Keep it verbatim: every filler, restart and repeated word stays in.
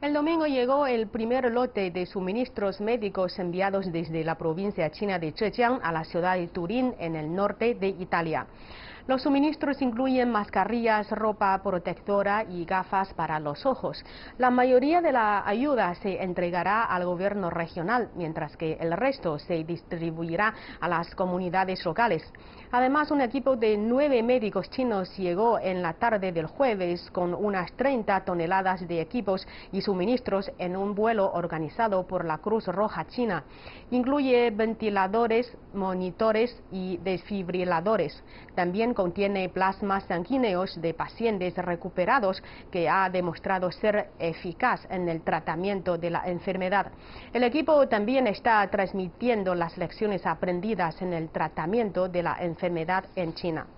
El domingo llegó el primer lote de suministros médicos enviados desde la provincia china de Zhejiang a la ciudad de Turín, en el norte de Italia. Los suministros incluyen mascarillas, ropa protectora y gafas para los ojos. La mayoría de la ayuda se entregará al gobierno regional, mientras que el resto se distribuirá a las comunidades locales. Además, un equipo de nueve médicos chinos llegó en la tarde del jueves con unas treinta toneladas de equipos y suministros en un vuelo organizado por la Cruz Roja China. Incluye ventiladores, monitores y desfibriladores. También contiene plasmas sanguíneos de pacientes recuperados, que ha demostrado ser eficaz en el tratamiento de la enfermedad. El equipo también está transmitiendo las lecciones aprendidas en el tratamiento de la enfermedad en China.